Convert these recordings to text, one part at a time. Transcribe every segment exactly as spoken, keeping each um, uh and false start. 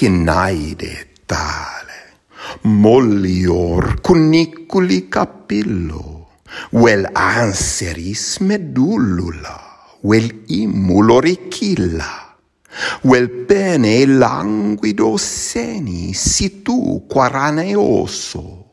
Cinaide tale, mollior cuniculi capillo, vel anseris medullula, vel imulo ricilla, vel pene languido seni situ quaraneoso,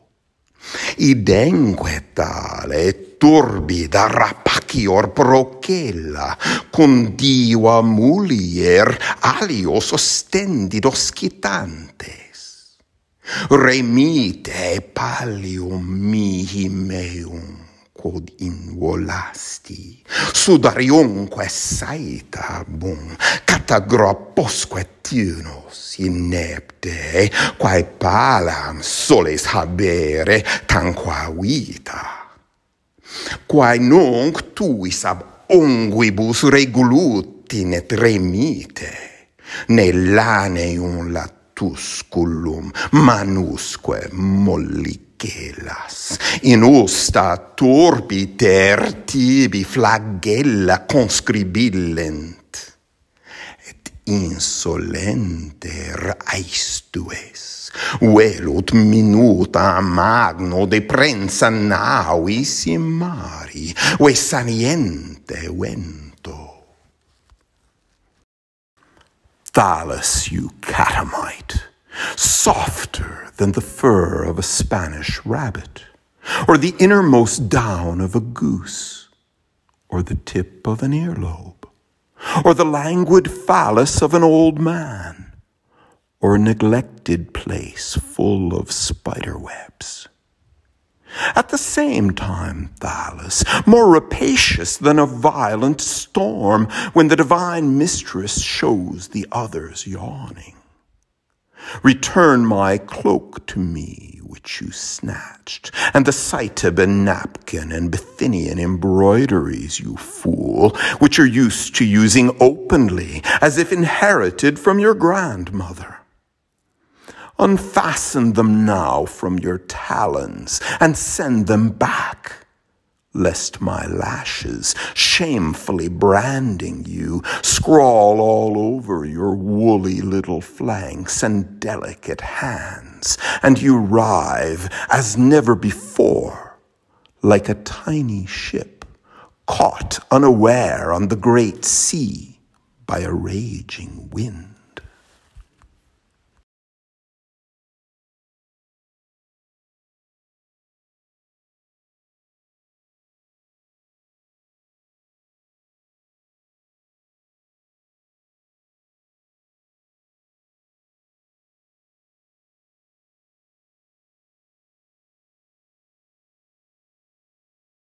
idenque tale turbida rapacior prochella, con diva mulier alio sostendido scitantes, remite pallium mihi meum, quod involasti, sudarionque Saetabum, catagropposque Thynus inepte, quae palam soles habere tanqua vita, quae nunc tuis ab unguibus regolutinet remite, ne laneum latusculum manusque mollicet, in usta turbiter tibi flagella conscribillent, et insolenter aestues velut minuta magno deprensa navis in mari, ve saliente vento. Thallus, you catamite, softer than the fur of a Spanish rabbit, or the innermost down of a goose, or the tip of an earlobe, or the languid phallus of an old man, or a neglected place full of spiderwebs. At the same time, Thallus, more rapacious than a violent storm, when the divine mistress shows the others yawning. Return my cloak to me, which you snatched, and the Saetabum napkin and Bithynian embroideries, you fool, which you're used to using openly, as if inherited from your grandmother. Unfasten them now from your talons, and send them back, lest my lashes, shamefully branding you, scrawl all over your woolly little flanks and delicate hands, and you writhe, as never before, like a tiny ship caught unaware on the great sea by a raging wind.